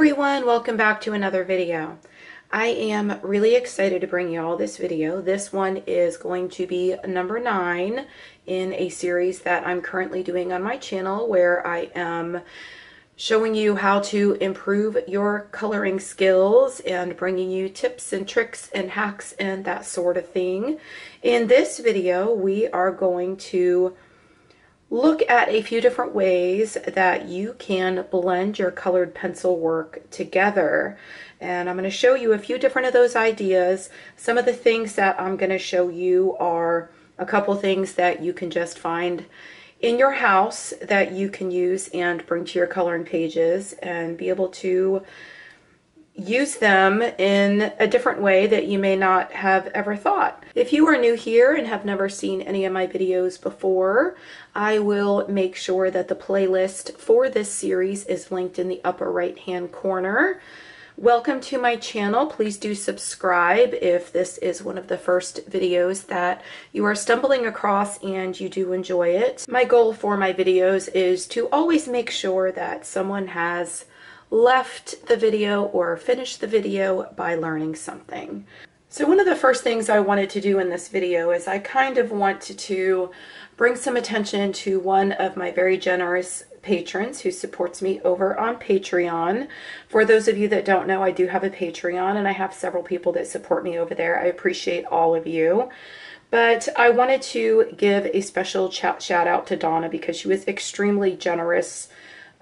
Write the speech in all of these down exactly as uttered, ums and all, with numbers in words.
everyone, welcome back to another video. I am really excited to bring you all this video. This one is going to be number nine in a series that I'm currently doing on my channel where I am showing you how to improve your coloring skills and bringing you tips and tricks and hacks and that sort of thing. In this video, we are going to look at a few different ways that you can blend your colored pencil work together. And I'm going to show you a few different of those ideas. Some of the things that I'm going to show you are a couple things that you can just find in your house that you can use and bring to your coloring pages and be able to use them in a different way that you may not have ever thought. If you are new here and have never seen any of my videos before, I will make sure that the playlist for this series is linked in the upper right hand corner. Welcome to my channel. Please do subscribe if this is one of the first videos that you are stumbling across and you do enjoy it. My goal for my videos is to always make sure that someone has left the video or finished the video by learning something. So one of the first things I wanted to do in this video is I kind of wanted to bring some attention to one of my very generous patrons who supports me over on Patreon. For those of you that don't know, I do have a Patreon and I have several people that support me over there. I appreciate all of you. But I wanted to give a special shout out to Donna because she was extremely generous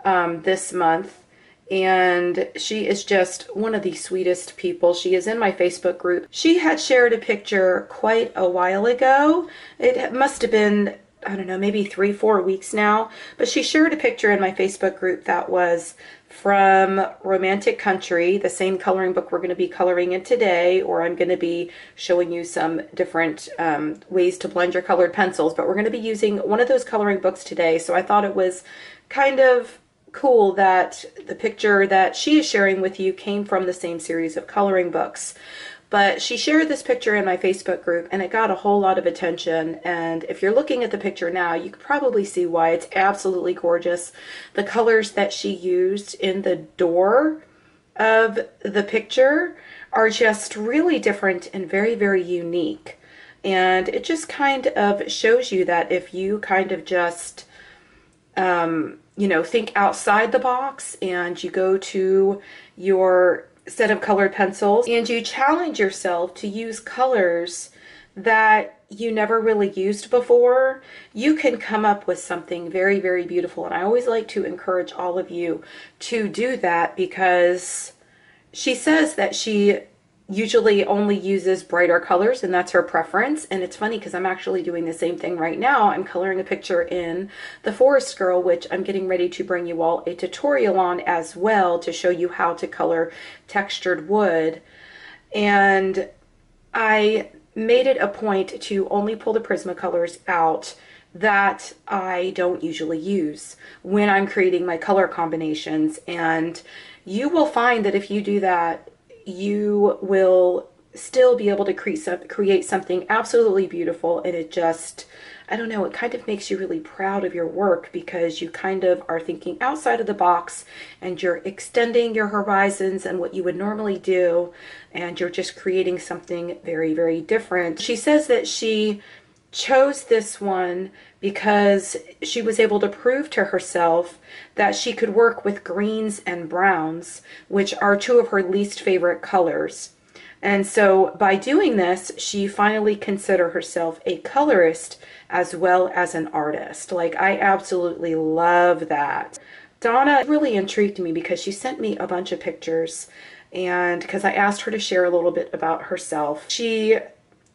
um, this month. And she is just one of the sweetest people. She is in my Facebook group. She had shared a picture quite a while ago. It must have been, I don't know, maybe three, four weeks now. But she shared a picture in my Facebook group that was from Romantic Country, the same coloring book we're going to be coloring in today, or I'm going to be showing you some different um, ways to blend your colored pencils. But we're going to be using one of those coloring books today. So I thought it was kind of cool that the picture that she is sharing with you came from the same series of coloring books. But she shared this picture in my Facebook group and it got a whole lot of attention, and if you're looking at the picture now you can probably see why. It's absolutely gorgeous. The colors that she used in the door of the picture are just really different and very very unique, and it just kind of shows you that if you kind of just um you know, think outside the box and you go to your set of colored pencils and you challenge yourself to use colors that you never really used before, you can come up with something very, very beautiful. And I always like to encourage all of you to do that because she says that she usually only uses brighter colors and that's her preference. And it's funny because I'm actually doing the same thing right now. I'm coloring a picture in The Forest Girl, which I'm getting ready to bring you all a tutorial on as well to show you how to color textured wood. And I made it a point to only pull the Prismacolors out that I don't usually use when I'm creating my color combinations. And you will find that if you do that, you will still be able to create some, create something absolutely beautiful. And it just, I don't know, it kind of makes you really proud of your work because you kind of are thinking outside of the box and you're extending your horizons and what you would normally do. And you're just creating something very, very different. She says that she chose this one because she was able to prove to herself that she could work with greens and browns, which are two of her least favorite colors. And so by doing this, she finally considered herself a colorist as well as an artist. Like, I absolutely love that. Donna really intrigued me because she sent me a bunch of pictures, and because I asked her to share a little bit about herself, she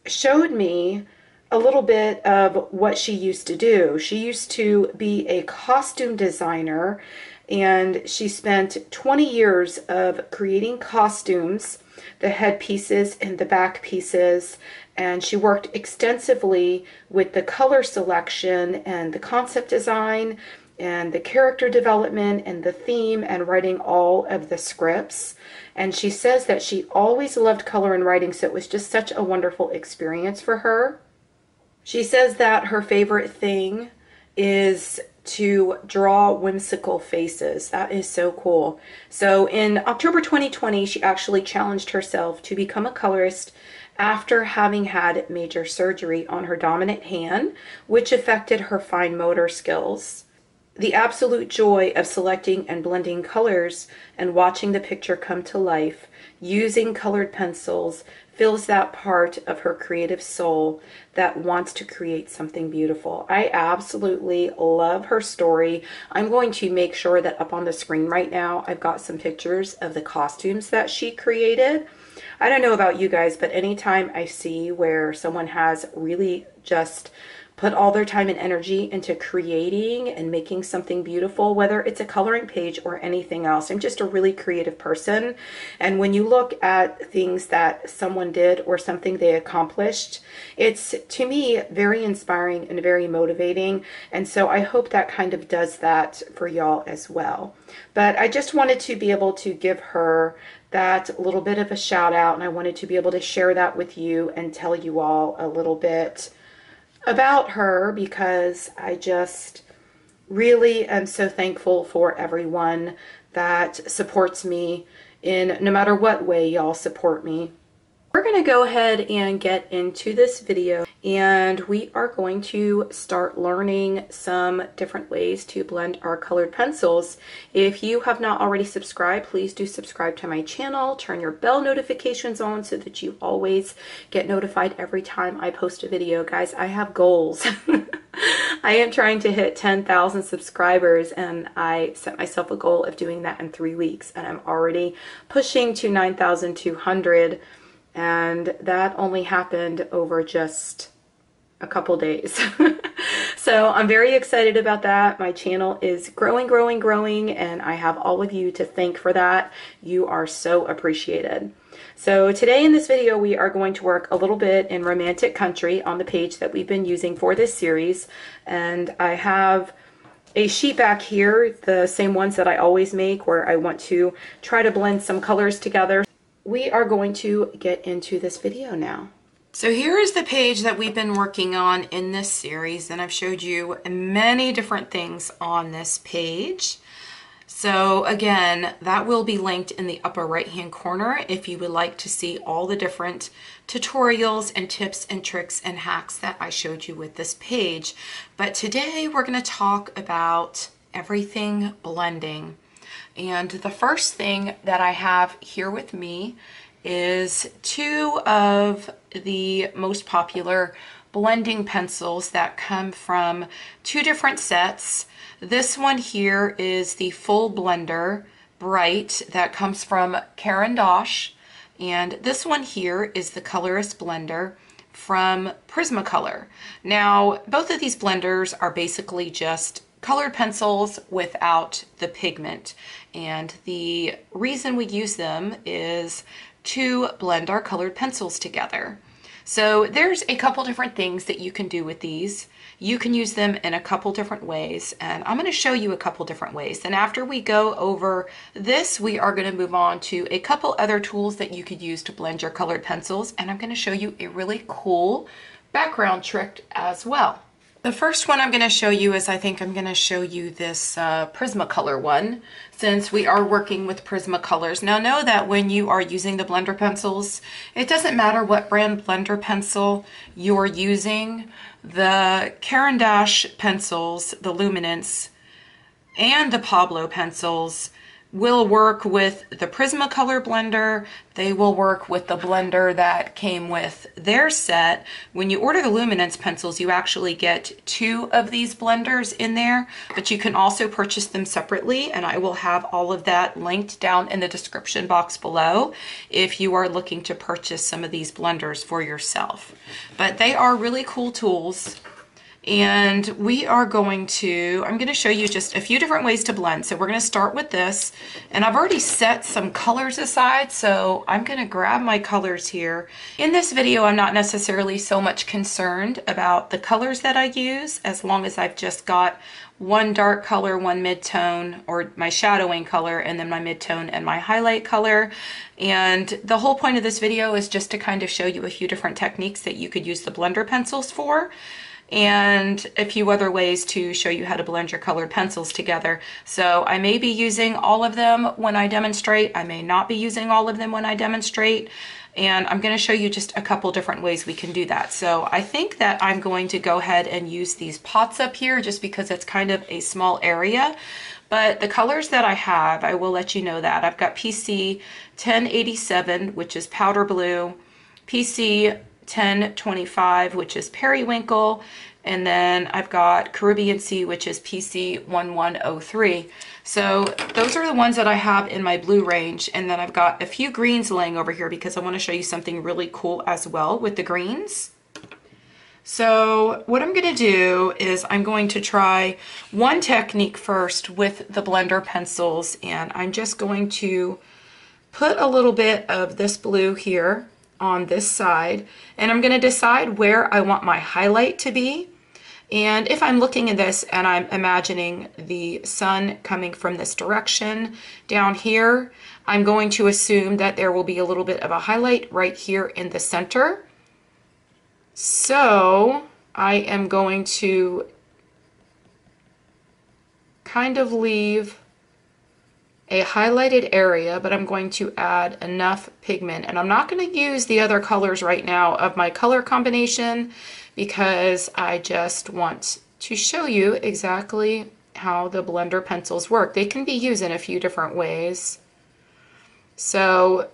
showed me a little bit of what she used to do. She used to be a costume designer and she spent twenty years of creating costumes, the head pieces and the back pieces, and she worked extensively with the color selection and the concept design and the character development and the theme and writing all of the scripts. And she says that she always loved color and writing, so it was just such a wonderful experience for her. She says that her favorite thing is to draw whimsical faces. That is so cool. So in October twenty twenty, she actually challenged herself to become a colorist after having had major surgery on her dominant hand, which affected her fine motor skills. The absolute joy of selecting and blending colors and watching the picture come to life using colored pencils fills that part of her creative soul that wants to create something beautiful. I absolutely love her story. I'm going to make sure that up on the screen right now, I've got some pictures of the costumes that she created. I don't know about you guys, but anytime I see where someone has really just put all their time and energy into creating and making something beautiful, whether it's a coloring page or anything else. I'm just a really creative person. And when you look at things that someone did or something they accomplished, it's, to me, very inspiring and very motivating. And so I hope that kind of does that for y'all as well. But I just wanted to be able to give her that little bit of a shout out. And I wanted to be able to share that with you and tell you all a little bit about her, because I just really am so thankful for everyone that supports me in no matter what way y'all support me. We're going to go ahead and get into this video, and we are going to start learning some different ways to blend our colored pencils. If you have not already subscribed, please do subscribe to my channel, turn your bell notifications on so that you always get notified every time I post a video. Guys, I have goals. I am trying to hit ten thousand subscribers, and I set myself a goal of doing that in three weeks, and I'm already pushing to nine thousand two hundred. And that only happened over just a couple days. So I'm very excited about that. My channel is growing, growing, growing, and I have all of you to thank for that. You are so appreciated. So today in this video, we are going to work a little bit in Romantic Country on the page that we've been using for this series. And I have a sheet back here, the same ones that I always make, where I want to try to blend some colors together. We are going to get into this video now. So here is the page that we've been working on in this series, and I've showed you many different things on this page. So again, that will be linked in the upper right hand corner if you would like to see all the different tutorials and tips and tricks and hacks that I showed you with this page. But today we're going to talk about everything blending. And the first thing that I have here with me is two of the most popular blending pencils that come from two different sets. This one here is the Full Blender Bright that comes from Caran D'Ache, and this one here is the Colorist Blender from Prismacolor. Now, both of these blenders are basically just colored pencils without the pigment, and the reason we use them is to blend our colored pencils together. So there's a couple different things that you can do with these. You can use them in a couple different ways, and I'm going to show you a couple different ways. Then after we go over this, we are going to move on to a couple other tools that you could use to blend your colored pencils, and I'm going to show you a really cool background trick as well. The first one I'm going to show you is, I think I'm going to show you this uh, Prismacolor one, since we are working with Prismacolors. Now know that when you are using the blender pencils, it doesn't matter what brand blender pencil you're using. The Caran D'Ache pencils, the Luminance, and the Pablo pencils will work with the Prismacolor blender. They will work with the blender that came with their set. When you order the Luminance pencils, you actually get two of these blenders in there, but you can also purchase them separately, and I will have all of that linked down in the description box below if you are looking to purchase some of these blenders for yourself. But they are really cool tools. And we are going to, I'm going to show you just a few different ways to blend. So we're going to start with this, and I've already set some colors aside, so I'm going to grab my colors here. In this video, I'm not necessarily so much concerned about the colors that I use, as long as I've just got one dark color, one mid-tone, or my shadowing color, and then my mid-tone and my highlight color. And the whole point of this video is just to kind of show you a few different techniques that you could use the blender pencils for. and a few other ways to show you how to blend your colored pencils together. So I may be using all of them when I demonstrate. I may not be using all of them when I demonstrate. And I'm going to show you just a couple different ways we can do that. So I think that I'm going to go ahead and use these pots up here just because it's kind of a small area. But the colors that I have, I will let you know that. I've got P C ten eighty-seven, which is powder blue, P C ten twenty-five, which is periwinkle, and then I've got Caribbean Sea, which is P C eleven oh three. So those are the ones that I have in my blue range, and then I've got a few greens laying over here because I want to show you something really cool as well with the greens. So what I'm going to do is I'm going to try one technique first with the blender pencils, and I'm just going to put a little bit of this blue here on this side, and I'm going to decide where I want my highlight to be. And if I'm looking at this and I'm imagining the sun coming from this direction down here, I'm going to assume that there will be a little bit of a highlight right here in the center. So I am going to kind of leave a highlighted area, but I'm going to add enough pigment, and I'm not going to use the other colors right now of my color combination because I just want to show you exactly how the blender pencils work. They can be used in a few different ways. So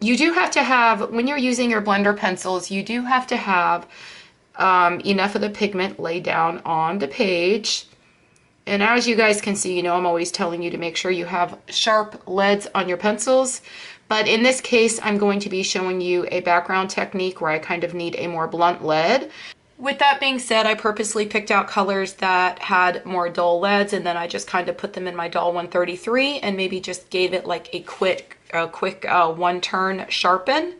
you do have to have, when you're using your blender pencils, you do have to have um, enough of the pigment laid down on the page. And as you guys can see, you know, I'm always telling you to make sure you have sharp leads on your pencils. But in this case, I'm going to be showing you a background technique where I kind of need a more blunt lead. With that being said, I purposely picked out colors that had more dull leads, and then I just kind of put them in my Dahle one thirty-three and maybe just gave it like a quick, a quick uh, one-turn sharpen.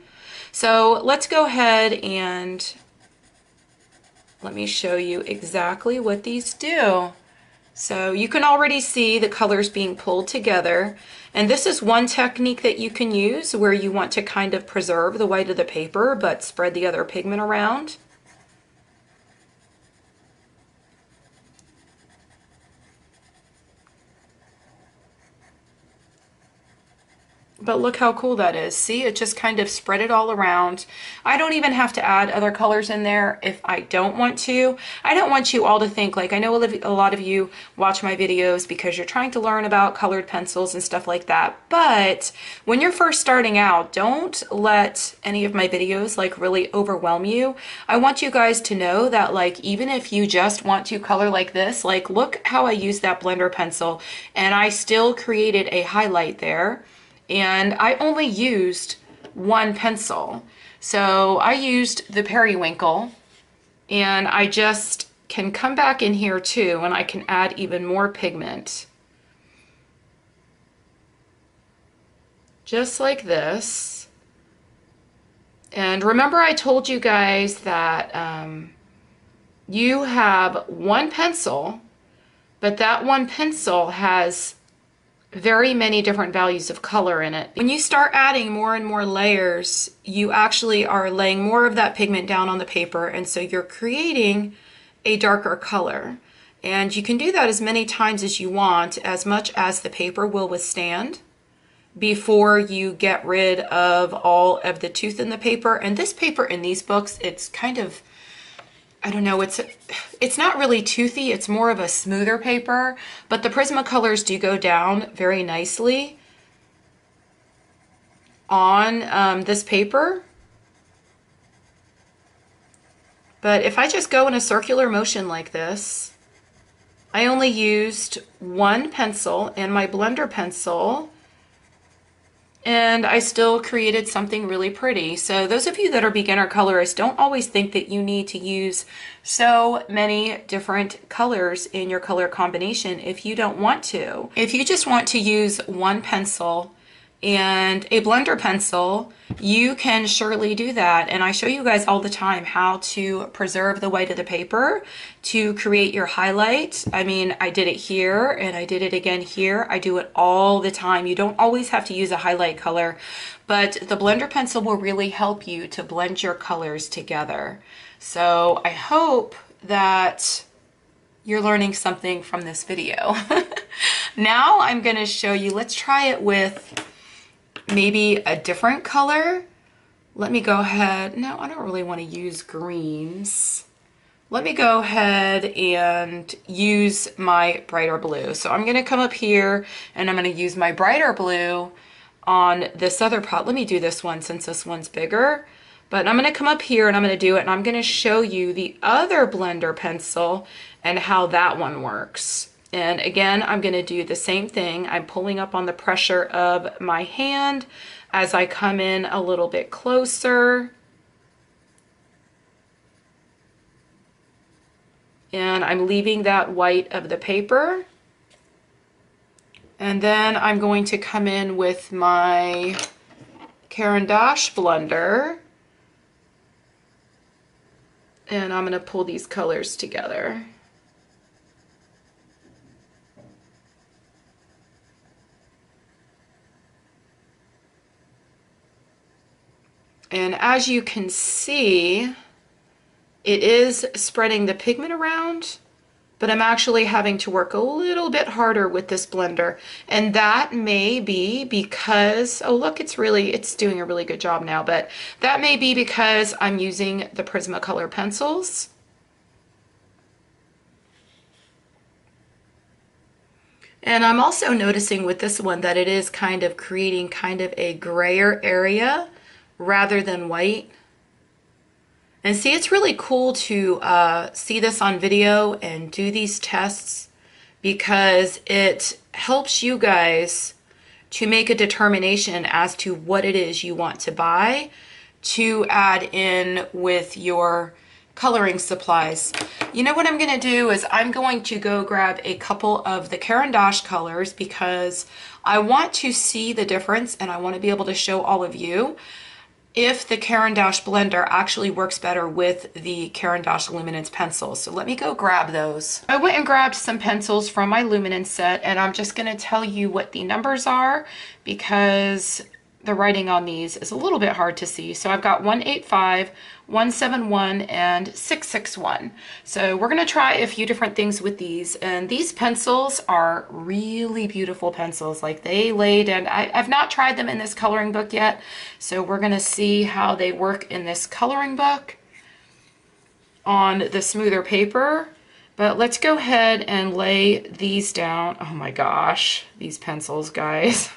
So let's go ahead and let me show you exactly what these do. So you can already see the colors being pulled together, and this is one technique that you can use where you want to kind of preserve the white of the paper but spread the other pigment around. But look how cool that is. See, it just kind of spread it all around. I don't even have to add other colors in there if I don't want to. I don't want you all to think, like, I know a lot of you watch my videos because you're trying to learn about colored pencils and stuff like that. But when you're first starting out, don't let any of my videos like really overwhelm you. I want you guys to know that, like, even if you just want to color like this, like, look how I used that blender pencil and I still created a highlight there. And I only used one pencil. So I used the periwinkle, and I just can come back in here too and I can add even more pigment. Just like this. And remember I told you guys that um, you have one pencil, but that one pencil has very many different values of color in it. When you start adding more and more layers, you actually are laying more of that pigment down on the paper, and so you're creating a darker color. And you can do that as many times as you want, as much as the paper will withstand, before you get rid of all of the tooth in the paper. And this paper in these books, it's kind of, I don't know, it's it's not really toothy, it's more of a smoother paper, but the Prismacolors do go down very nicely on um, this paper. But if I just go in a circular motion like this, I only used one pencil and my blender pencil, and I still created something really pretty. So those of you that are beginner colorists, don't always think that you need to use so many different colors in your color combination if you don't want to. If you just want to use one pencil and a blender pencil, you can surely do that. And I show you guys all the time how to preserve the white of the paper to create your highlight. I mean, I did it here and I did it again here. I do it all the time. You don't always have to use a highlight color, but the blender pencil will really help you to blend your colors together. So I hope that you're learning something from this video. Now I'm going to show you, let's try it with maybe a different color. Let me go ahead, no, I don't really want to use greens. Let me go ahead and use my brighter blue. So I'm going to come up here and I'm going to use my brighter blue on this other pot. Let me do this one since this one's bigger. But I'm going to come up here and I'm going to do it, and I'm going to show you the other blender pencil and how that one works. And again, I'm going to do the same thing. I'm pulling up on the pressure of my hand as I come in a little bit closer. And I'm leaving that white of the paper. And then I'm going to come in with my Caran D'Ache blender. And I'm going to pull these colors together. And as you can see, it is spreading the pigment around, but I'm actually having to work a little bit harder with this blender. And that may be because, oh look, it's really, it's doing a really good job now, but that may be because I'm using the Prismacolor pencils. And I'm also noticing with this one that it is kind of creating kind of a grayer area rather than white. And see, it's really cool to uh, see this on video and do these tests, because it helps you guys to make a determination as to what it is you want to buy to add in with your coloring supplies. You know what I'm going to do is I'm going to go grab a couple of the Caran d'Ache colors, because I want to see the difference and I want to be able to show all of you if the Caran d'Ache blender actually works better with the Caran d'Ache Luminance pencils. So let me go grab those. I went and grabbed some pencils from my Luminance set, and I'm just going to tell you what the numbers are because the writing on these is a little bit hard to see. So I've got one eighty-five, one seventy-one, and six sixty-one. So we're going to try a few different things with these, and these pencils are really beautiful pencils. Like, they laid, and I, I've not tried them in this coloring book yet, so we're going to see how they work in this coloring book on the smoother paper. But let's go ahead and lay these down. Oh my gosh, these pencils, guys.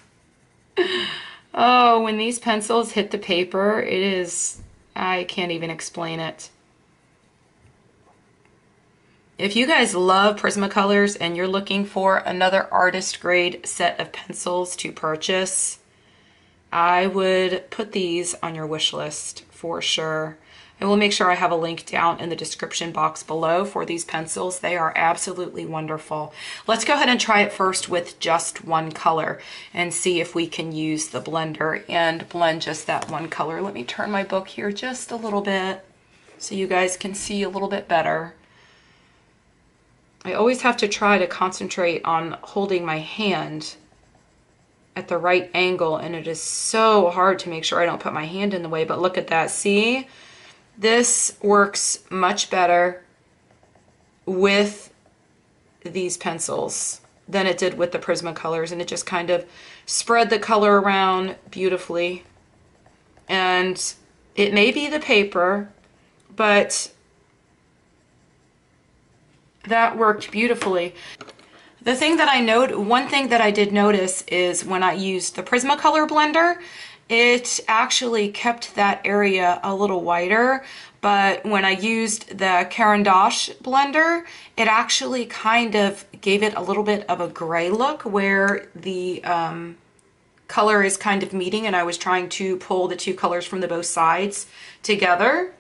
Oh, when these pencils hit the paper, it is, I can't even explain it. If you guys love Prismacolors and you're looking for another artist grade set of pencils to purchase, I would put these on your wish list for sure. I will make sure I have a link down in the description box below for these pencils. They are absolutely wonderful. Let's go ahead and try it first with just one color and see if we can use the blender and blend just that one color. Let me turn my book here just a little bit so you guys can see a little bit better. I always have to try to concentrate on holding my hand at the right angle, and it is so hard to make sure I don't put my hand in the way, but look at that, see? This works much better with these pencils than it did with the Prismacolors, and it just kind of spread the color around beautifully. And it may be the paper, but that worked beautifully. The thing that I note, one thing that I did notice is when I used the Prismacolor blender, it actually kept that area a little wider, but when I used the Caran d'Ache blender, it actually kind of gave it a little bit of a gray look where the um, color is kind of meeting, and I was trying to pull the two colors from the both sides together.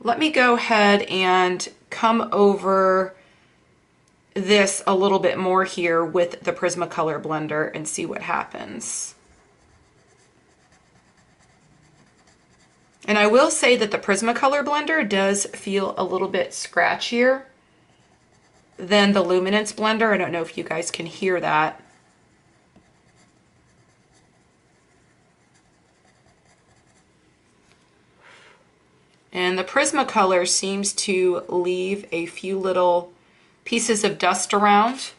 Let me go ahead and come over this a little bit more here with the Prismacolor blender and see what happens. And I will say that the Prismacolor blender does feel a little bit scratchier than the Luminance blender. I don't know if you guys can hear that. And and the Prismacolor seems to leave a few little pieces of dust around,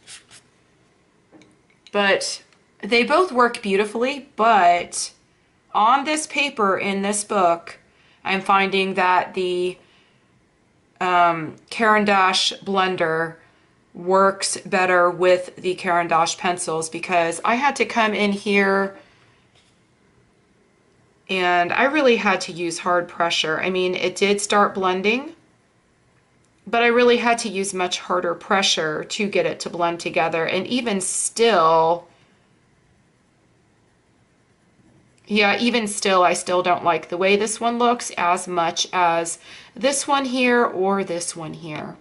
but they both work beautifully. But on this paper in this book, I'm finding that the um, Caran D'Ache blender works better with the Caran D'Ache pencils, because I had to come in here and I really had to use hard pressure. I mean, it did start blending, but I really had to use much harder pressure to get it to blend together. And even still, yeah, even still, I still don't like the way this one looks as much as this one here or this one here.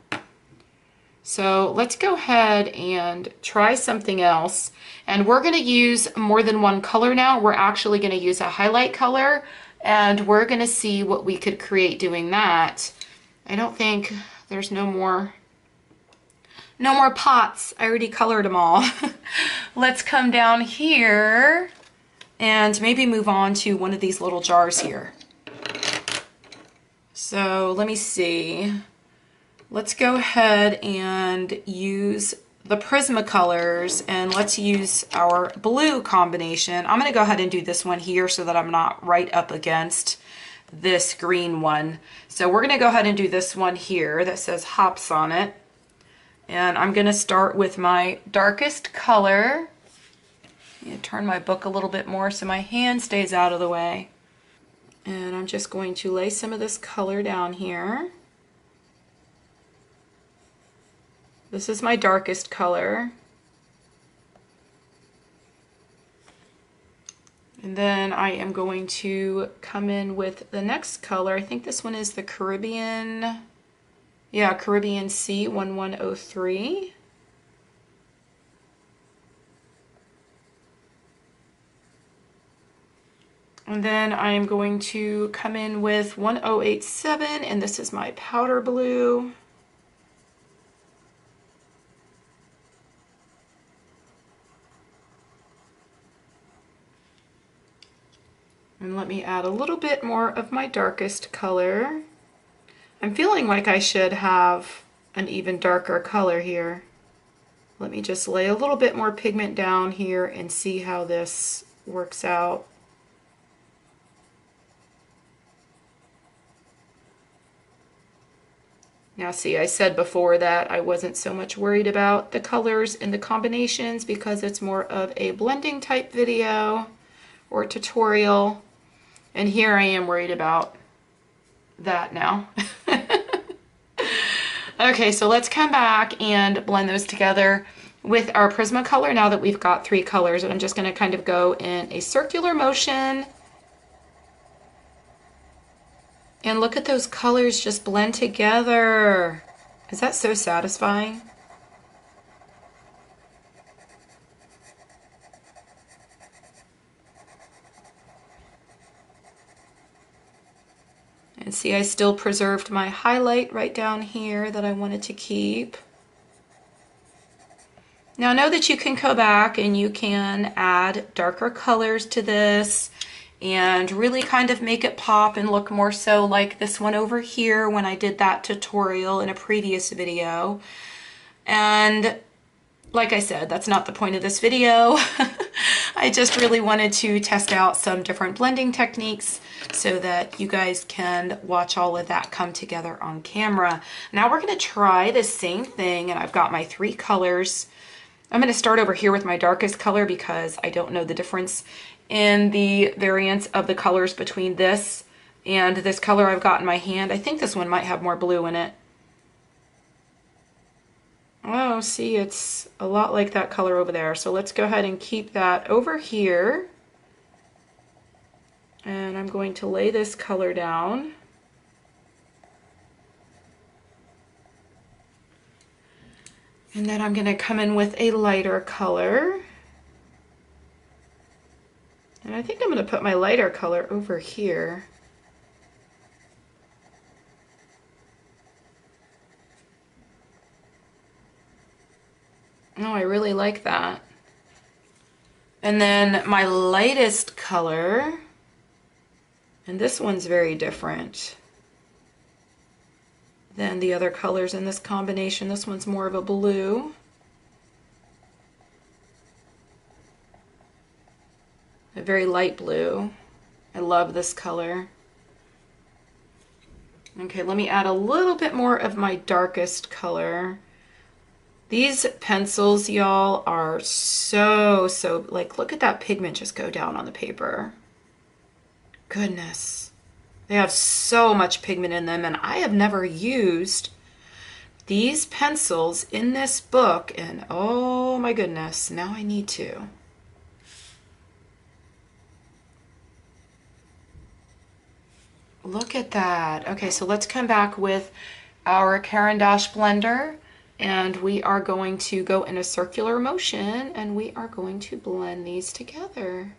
So let's go ahead and try something else. And we're gonna use more than one color now. We're actually gonna use a highlight color, and we're gonna see what we could create doing that. I don't think there's no more, no more pots. I already colored them all. Let's come down here and maybe move on to one of these little jars here. So let me see. Let's go ahead and use the Prismacolors, and let's use our blue combination. I'm going to go ahead and do this one here so that I'm not right up against this green one. So we're going to go ahead and do this one here that says hops on it. And I'm going to start with my darkest color. I'm going to turn my book a little bit more so my hand stays out of the way. And I'm just going to lay some of this color down here. This is my darkest color. And then I am going to come in with the next color. I think this one is the Caribbean, yeah, Caribbean Sea one one oh three. And then I am going to come in with one oh eight seven, and this is my powder blue. And let me add a little bit more of my darkest color. I'm feeling like I should have an even darker color here. Let me just lay a little bit more pigment down here and see how this works out. Now see, I said before that I wasn't so much worried about the colors and the combinations because it's more of a blending type video or tutorial. And here I am worried about that now. Okay, so let's come back and blend those together with our Prismacolor now that we've got three colors. And I'm just going to kind of go in a circular motion. And look at those colors just blend together. Is that so satisfying? And see, I still preserved my highlight right down here that I wanted to keep. Now know that you can go back and you can add darker colors to this and really kind of make it pop and look more so like this one over here when I did that tutorial in a previous video. And like I said, that's not the point of this video. I just really wanted to test out some different blending techniques so that you guys can watch all of that come together on camera. Now we're going to try the same thing, and I've got my three colors. I'm going to start over here with my darkest color because I don't know the difference in the variance of the colors between this and this color I've got in my hand. I think this one might have more blue in it. Oh, see, it's a lot like that color over there. So let's go ahead and keep that over here. And I'm going to lay this color down. And then I'm going to come in with a lighter color. And I think I'm going to put my lighter color over here. Oh, I really like that. And then my lightest color, and this one's very different. than the other colors in this combination. This one's more of a blue. A very light blue. I love this color. Okay, let me add a little bit more of my darkest color. These pencils, y'all, are so, so, like, look at that pigment just go down on the paper. Goodness. They have so much pigment in them, and I have never used these pencils in this book, and oh my goodness, now I need to. Look at that. Okay, so let's come back with our Caran D'Ache blender, and we are going to go in a circular motion, and we are going to blend these together.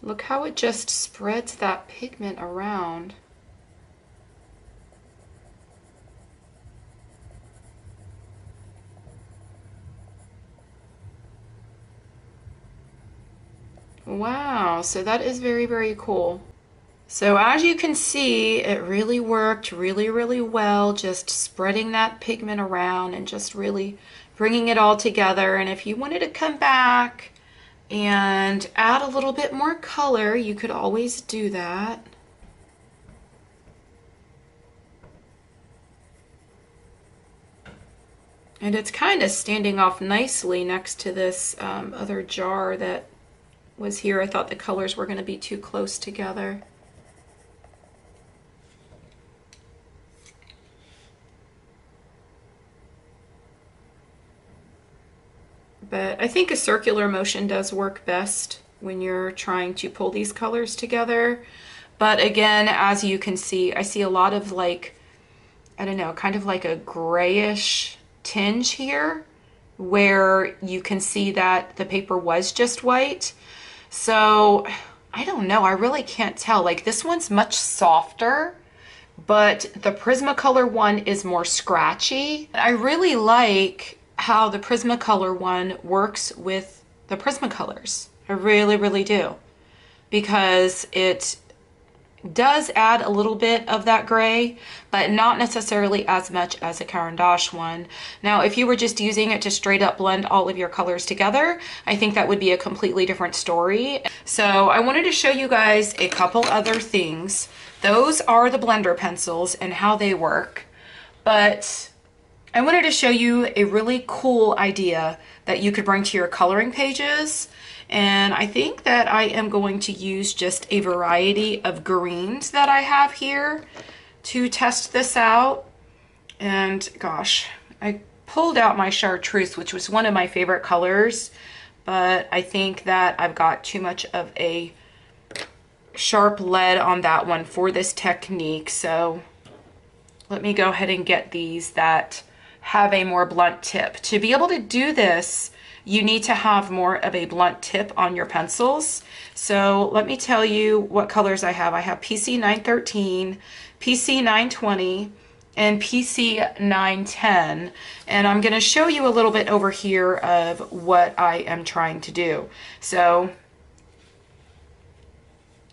Look how it just spreads that pigment around. Wow, so that is very, very cool. So as you can see, it really worked really, really well, just spreading that pigment around and just really bringing it all together. And if you wanted to come back and add a little bit more color, you could always do that. And it's kind of standing off nicely next to this um, other jar that was here. I thought the colors were going to be too close together. But I think a circular motion does work best when you're trying to pull these colors together. But again, as you can see, I see a lot of like, I don't know, kind of like a grayish tinge here where you can see that the paper was just white. So I don't know, I really can't tell. Like this one's much softer, but the Prismacolor one is more scratchy. I really like how the Prismacolor one works with the Prismacolors. I really, really do, because it does add a little bit of that gray, but not necessarily as much as a Caran D'Ache one. Now, if you were just using it to straight up blend all of your colors together, I think that would be a completely different story. So I wanted to show you guys a couple other things. Those are the blender pencils and how they work, but I wanted to show you a really cool idea that you could bring to your coloring pages. And I think that I am going to use just a variety of greens that I have here to test this out. And gosh, I pulled out my chartreuse, which was one of my favorite colors, but I think that I've got too much of a sharp lead on that one for this technique. So let me go ahead and get these that have a more blunt tip. To be able to do this, you need to have more of a blunt tip on your pencils. So let me tell you what colors I have. I have P C nine thirteen, P C nine twenty, and P C nine ten. And I'm gonna show you a little bit over here of what I am trying to do. So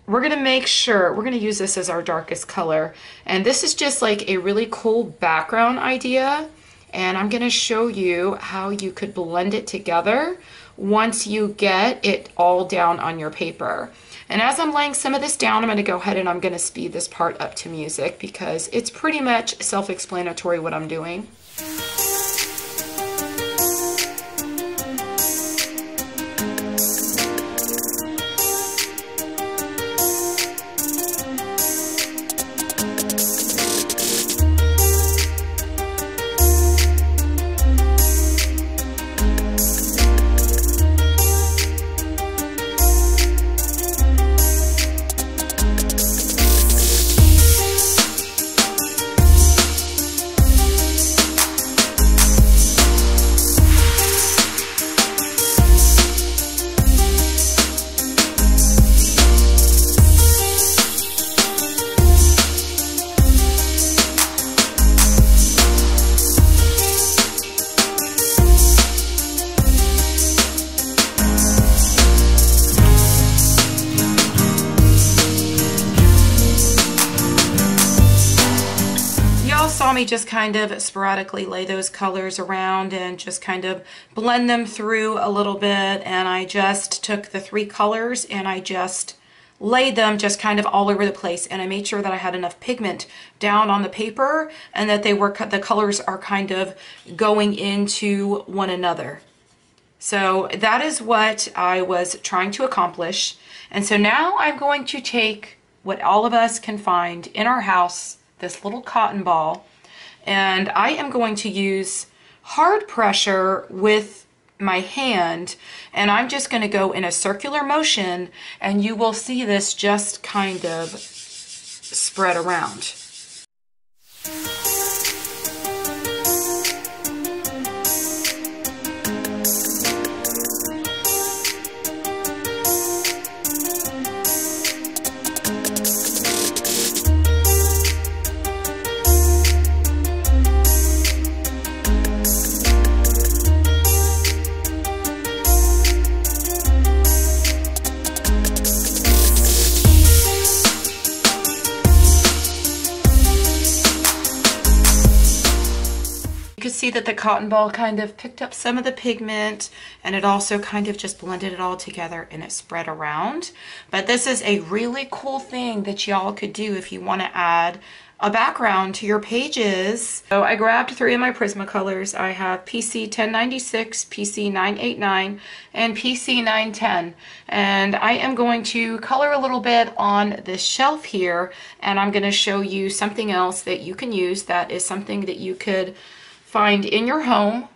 we're gonna make sure, we're gonna use this as our darkest color. And this is just like a really cool background idea. And I'm gonna show you how you could blend it together once you get it all down on your paper. And as I'm laying some of this down, I'm gonna go ahead and I'm gonna speed this part up to music because it's pretty much self-explanatory what I'm doing. y'all saw me just kind of sporadically lay those colors around and just kind of blend them through a little bit, and I just took the three colors and I just laid them just kind of all over the place, and I made sure that I had enough pigment down on the paper and that they were the colors are kind of going into one another. So that is what I was trying to accomplish. And so now I'm going to take what all of us can find in our house, this little cotton ball, and I am going to use hard pressure with my hand, and I'm just going to go in a circular motion, and you will see this just kind of spread around. See that the cotton ball kind of picked up some of the pigment, and it also kind of just blended it all together and it spread around. But this is a really cool thing that y'all could do if you want to add a background to your pages. So I grabbed three of my Prismacolors. I have P C ten ninety-six, P C nine eighty-nine, and P C nine ten, and I am going to color a little bit on this shelf here, and I'm going to show you something else that you can use that is something that you could find in your home,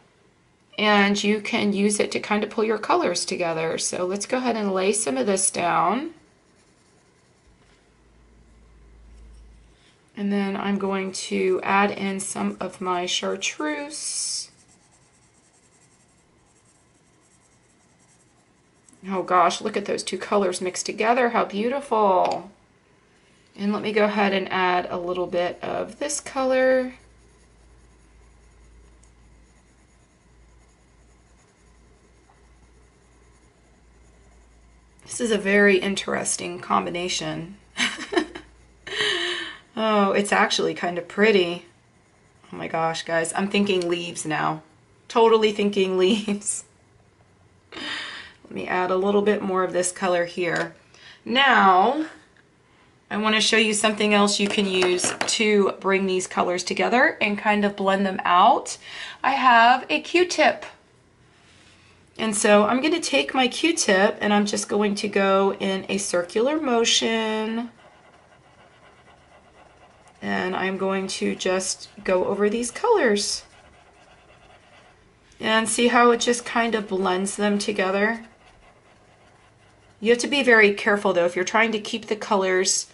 and you can use it to kind of pull your colors together. So let's go ahead and lay some of this down, and then I'm going to add in some of my chartreuse. Oh gosh, look at those two colors mixed together, how beautiful. And let me go ahead and add a little bit of this color. This is a very interesting combination. Oh, it's actually kind of pretty. Oh my gosh, guys, I'm thinking leaves now. Totally thinking leaves. Let me add a little bit more of this color here. Now, I want to show you something else you can use to bring these colors together and kind of blend them out. I have a Q-tip. And so I'm going to take my Q-tip and I'm just going to go in a circular motion, and I'm going to just go over these colors and see how it just kind of blends them together. You have to be very careful though if you're trying to keep the colors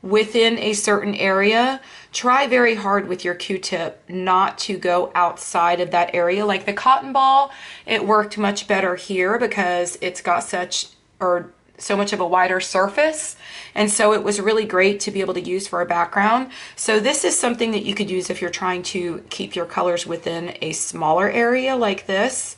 within a certain area. Try very hard with your Q-tip not to go outside of that area. Like the cotton ball, it worked much better here because it's got such or so much of a wider surface, and so it was really great to be able to use for a background. So this is something that you could use if you're trying to keep your colors within a smaller area like this.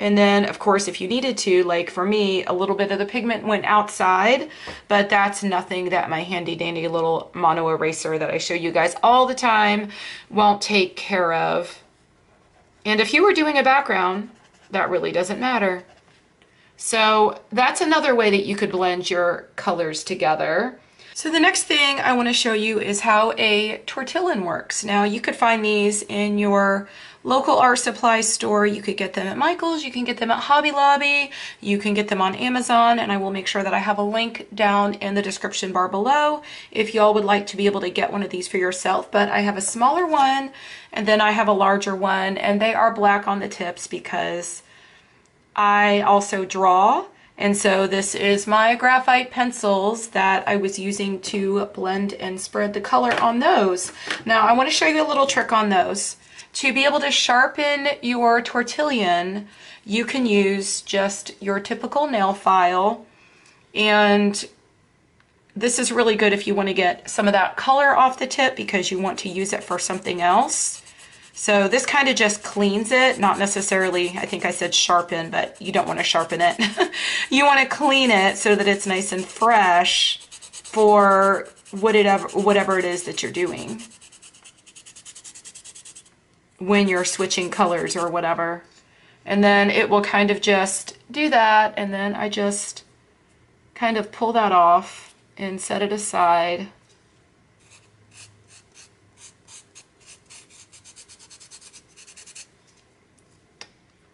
And then, of course, if you needed to, like for me, a little bit of the pigment went outside, but that's nothing that my handy dandy little mono eraser that I show you guys all the time won't take care of. And if you were doing a background, that really doesn't matter. So that's another way that you could blend your colors together. So the next thing I want to show you is how a tortillon works. Now you could find these in your local art supply store. You could get them at Michael's, you can get them at Hobby Lobby, you can get them on Amazon, and I will make sure that I have a link down in the description bar below if y'all would like to be able to get one of these for yourself. But I have a smaller one, and then I have a larger one, and they are black on the tips because I also draw. And so this is my graphite pencils that I was using to blend and spread the color on those. Now I want to show you a little trick on those. To be able to sharpen your tortillion, you can use just your typical nail file, and this is really good if you want to get some of that color off the tip because you want to use it for something else. So this kind of just cleans it, not necessarily, I think I said sharpen, but you don't want to sharpen it. You want to clean it so that it's nice and fresh for whatever, whatever it is that you're doing. when you're switching colors or whatever. And then it will kind of just do that, and then I just kind of pull that off and set it aside.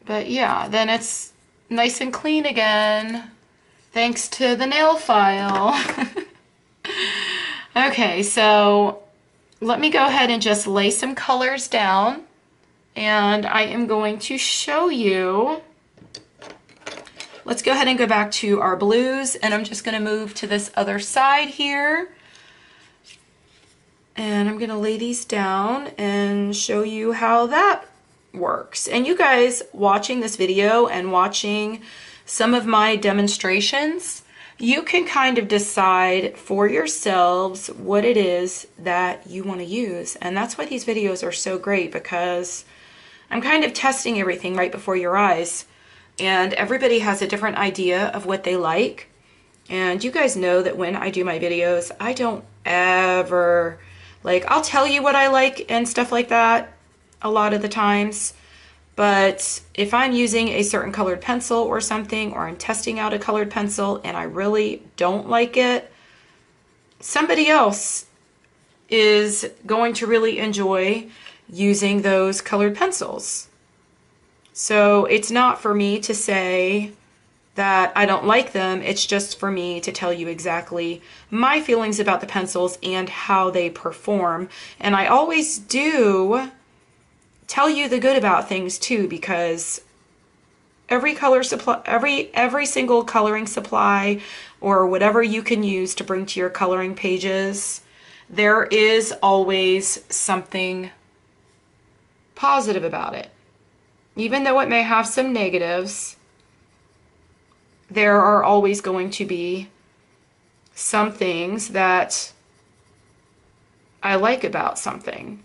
But yeah, then it's nice and clean again, thanks to the nail file. Okay, so let me go ahead and just lay some colors down, and I am going to show you. Let's go ahead and go back to our blues, and I'm just gonna move to this other side here. And I'm gonna lay these down and show you how that works. And you guys watching this video and watching some of my demonstrations, you can kind of decide for yourselves what it is that you want to use. And that's why these videos are so great, because I'm kind of testing everything right before your eyes, and everybody has a different idea of what they like. And you guys know that when I do my videos, I don't ever, like, I'll tell you what I like and stuff like that a lot of the times, but if I'm using a certain colored pencil or something, or I'm testing out a colored pencil and I really don't like it, somebody else is going to really enjoy using those colored pencils. So it's not for me to say that I don't like them, it's just for me to tell you exactly my feelings about the pencils and how they perform. And I always do tell you the good about things too, because every color supply, every every single coloring supply or whatever you can use to bring to your coloring pages, there is always something positive about it. Even though it may have some negatives, there are always going to be some things that I like about something.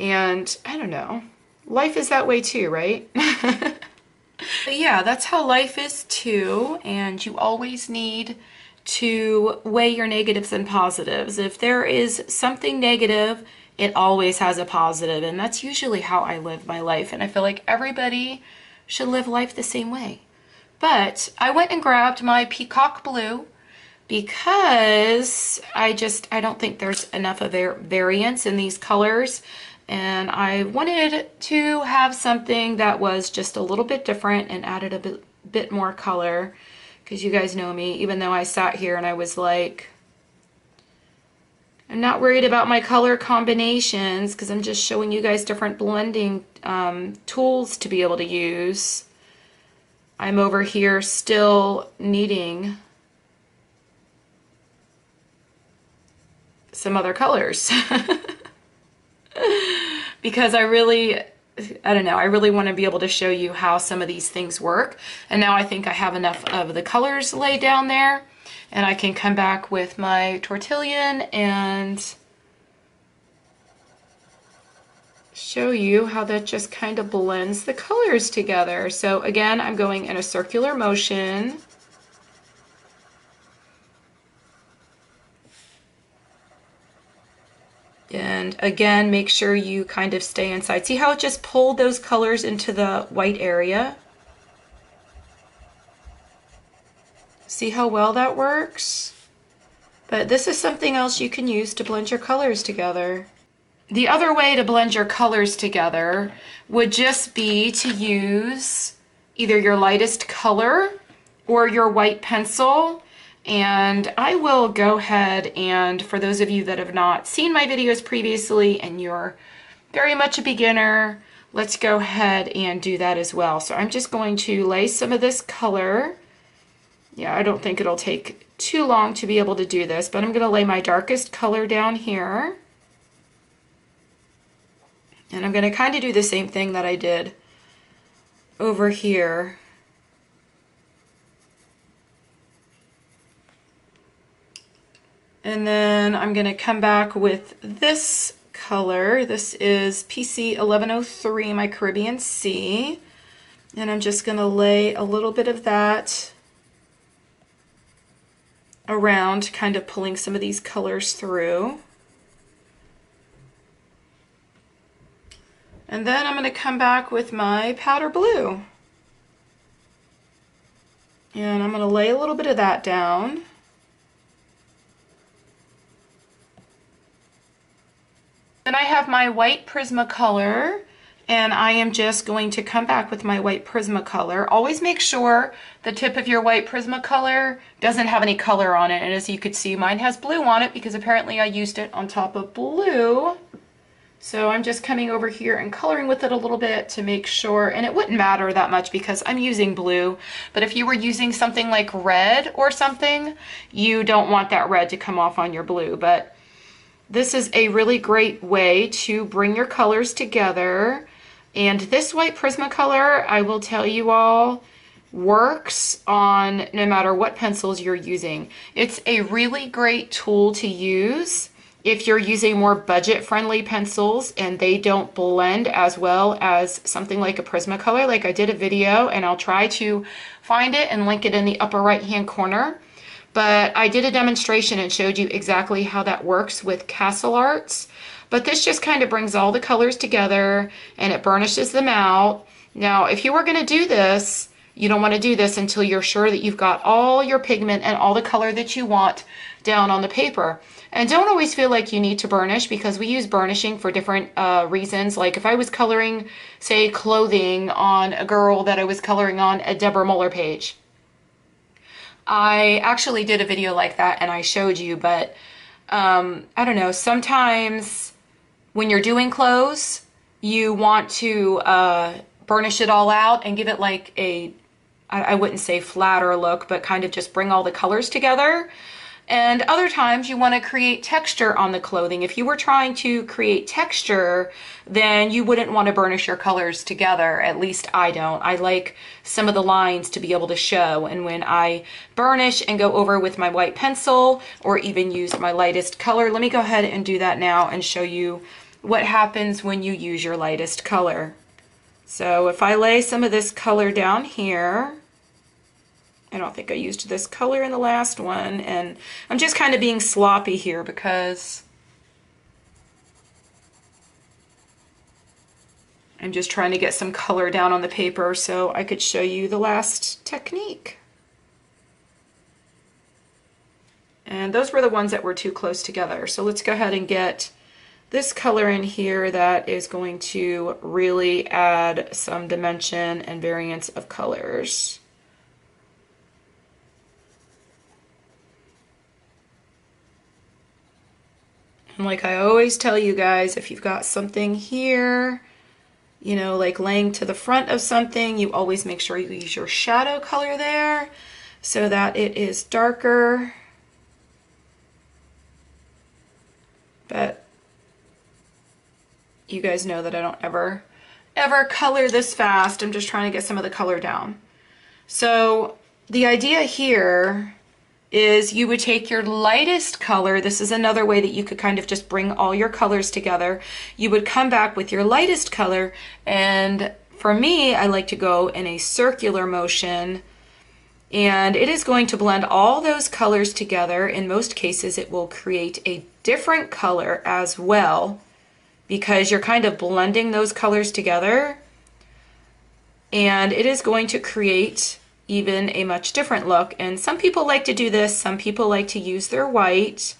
And I don't know, life is that way too, right? But yeah, that's how life is too, and you always need to weigh your negatives and positives. If there is something negative, it always has a positive, and that's usually how I live my life, and I feel like everybody should live life the same way. But I went and grabbed my peacock blue, because I just, I don't think there's enough of their variance in these colors. And I wanted to have something that was just a little bit different and added a bit, bit more color, because you guys know me, even though I sat here and I was like, I'm not worried about my color combinations, because I'm just showing you guys different blending um, tools to be able to use. I'm over here still needing some other colors. Because I really, I don't know, I really want to be able to show you how some of these things work. And now I think I have enough of the colors laid down there, and I can come back with my tortillion and show you how that just kind of blends the colors together. So again, I'm going in a circular motion. And again, make sure you kind of stay inside. See how it just pulled those colors into the white area? See how well that works? But this is something else you can use to blend your colors together. The other way to blend your colors together would just be to use either your lightest color or your white pencil. And I will go ahead, and for those of you that have not seen my videos previously and you're very much a beginner, let's go ahead and do that as well. So I'm just going to lay some of this color. Yeah, I don't think it'll take too long to be able to do this, but I'm going to lay my darkest color down here. And I'm going to kind of do the same thing that I did over here. And then I'm going to come back with this color. This is P C eleven oh three, my Caribbean Sea. And I'm just going to lay a little bit of that around, kind of pulling some of these colors through. And then I'm going to come back with my powder blue. And I'm going to lay a little bit of that down. Then I have my white Prismacolor, and I am just going to come back with my white Prismacolor. Always make sure the tip of your white Prismacolor doesn't have any color on it, and as you could see, mine has blue on it because apparently I used it on top of blue. So I'm just coming over here and coloring with it a little bit to make sure, and it wouldn't matter that much because I'm using blue, but if you were using something like red or something, you don't want that red to come off on your blue. But this is a really great way to bring your colors together. And this white Prismacolor, I will tell you all, works on no matter what pencils you're using. It's a really great tool to use if you're using more budget-friendly pencils and they don't blend as well as something like a Prismacolor. Like, I did a video, and I'll try to find it and link it in the upper right-hand corner. But I did a demonstration and showed you exactly how that works with Castle Arts. But this just kind of brings all the colors together and it burnishes them out. Now, if you were going to do this, you don't want to do this until you're sure that you've got all your pigment and all the color that you want down on the paper. And don't always feel like you need to burnish, because we use burnishing for different uh, reasons. Like, if I was coloring, say, clothing on a girl that I was coloring on a Deborah Muller page, I actually did a video like that and I showed you, but um, I don't know, sometimes when you're doing clothes, you want to uh, burnish it all out and give it like a, I, I wouldn't say flatter look, but kind of just bring all the colors together. And other times you want to create texture on the clothing. If you were trying to create texture, then you wouldn't want to burnish your colors together. At least I don't. I like some of the lines to be able to show. And when I burnish and go over with my white pencil, or even use my lightest color, let me go ahead and do that now and show you what happens when you use your lightest color. So if I lay some of this color down here, I don't think I used this color in the last one, and I'm just kind of being sloppy here because I'm just trying to get some color down on the paper so I could show you the last technique. And those were the ones that were too close together. So let's go ahead and get this color in here that is going to really add some dimension and variance of colors. And like I always tell you guys, if you've got something here, you know, like laying to the front of something, you always make sure you use your shadow color there so that it is darker. But you guys know that I don't ever, ever color this fast. I'm just trying to get some of the color down. So the idea here is you would take your lightest color. This is another way that you could kind of just bring all your colors together. You would come back with your lightest color, and for me, I like to go in a circular motion, and it is going to blend all those colors together. In most cases, it will create a different color as well, because you're kind of blending those colors together, and it is going to create even a much different look. And some people like to do this, some people like to use their white,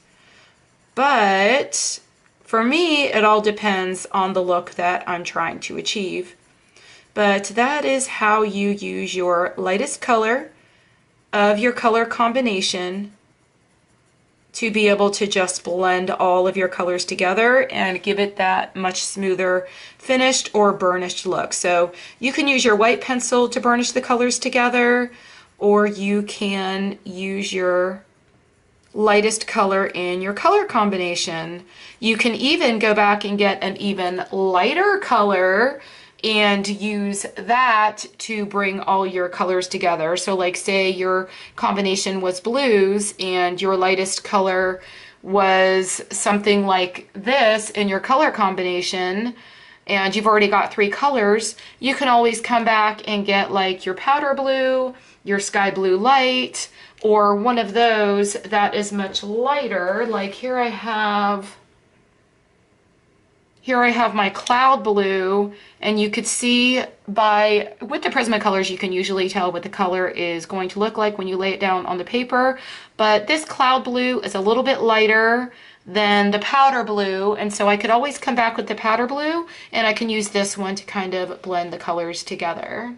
but for me, it all depends on the look that I'm trying to achieve. But that is how you use your lightest color of your color combination to be able to just blend all of your colors together and give it that much smoother finished or burnished look. So you can use your white pencil to burnish the colors together, or you can use your lightest color in your color combination. You can even go back and get an even lighter color and use that to bring all your colors together. So like, say your combination was blues and your lightest color was something like this in your color combination, and you've already got three colors, you can always come back and get like your powder blue, your sky blue light, or one of those that is much lighter. Like here I have Here I have my cloud blue, and you could see by, with the Prismacolors, you can usually tell what the color is going to look like when you lay it down on the paper, but this cloud blue is a little bit lighter than the powder blue, and so I could always come back with the powder blue, and I can use this one to kind of blend the colors together.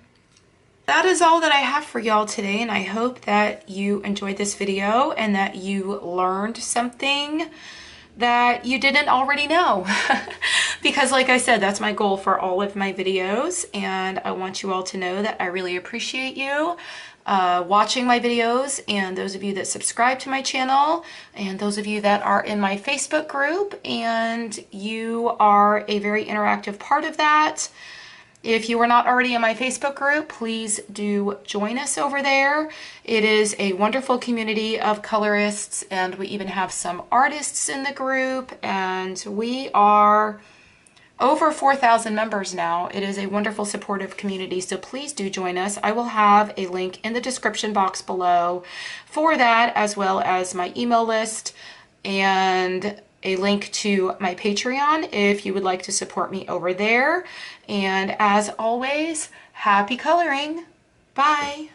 That is all that I have for y'all today, and I hope that you enjoyed this video and that you learned something that you didn't already know. Because like I said, that's my goal for all of my videos, and I want you all to know that I really appreciate you uh, watching my videos, and those of you that subscribe to my channel, and those of you that are in my Facebook group, and you are a very interactive part of that. If you are not already in my Facebook group, please do join us over there. It is a wonderful community of colorists, and we even have some artists in the group, and we are over four thousand members now. It is a wonderful supportive community, so please do join us. I will have a link in the description box below for that, as well as my email list and a link to my Patreon if you would like to support me over there. And as always, happy coloring. Bye.